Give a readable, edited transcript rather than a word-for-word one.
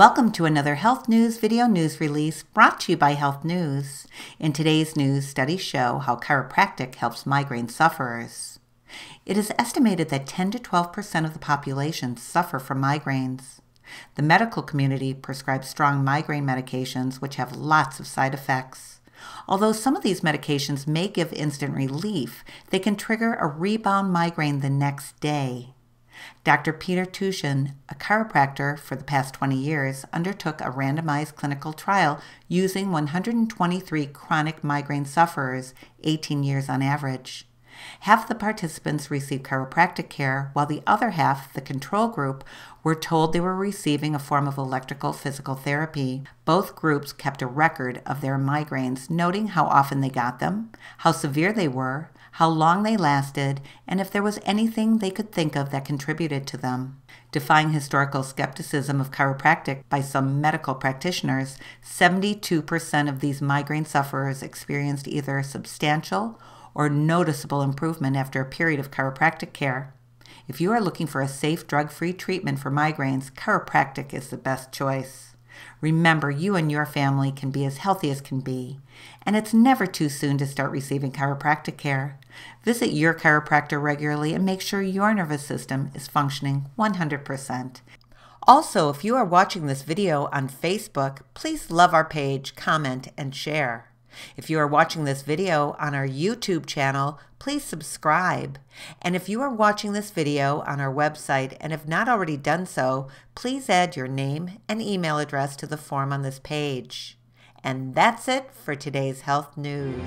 Welcome to another Health News video news release brought to you by Health News. In today's news, studies show how chiropractic helps migraine sufferers. It is estimated that 10 to 12% of the population suffer from migraines. The medical community prescribes strong migraine medications which have lots of side effects. Although some of these medications may give instant relief, they can trigger a rebound migraine the next day. Dr. Peter Tuchin, a chiropractor for the past 20 years, undertook a randomized clinical trial using 123 chronic migraine sufferers, 18 years on average. Half the participants received chiropractic care, while the other half, the control group, were told they were receiving a form of electrical physical therapy. Both groups kept a record of their migraines, noting how often they got them, how severe they were, how long they lasted, and if there was anything they could think of that contributed to them. Defying historical skepticism of chiropractic by some medical practitioners, 72% of these migraine sufferers experienced either substantial or noticeable improvement after a period of chiropractic care. If you are looking for a safe, drug-free treatment for migraines, chiropractic is the best choice. Remember, you and your family can be as healthy as can be, and it's never too soon to start receiving chiropractic care. Visit your chiropractor regularly and make sure your nervous system is functioning 100%. Also, if you are watching this video on Facebook, please love our page, comment, and share. If you are watching this video on our YouTube channel, please subscribe. And if you are watching this video on our website and have not already done so, please add your name and email address to the form on this page. And that's it for today's Health News.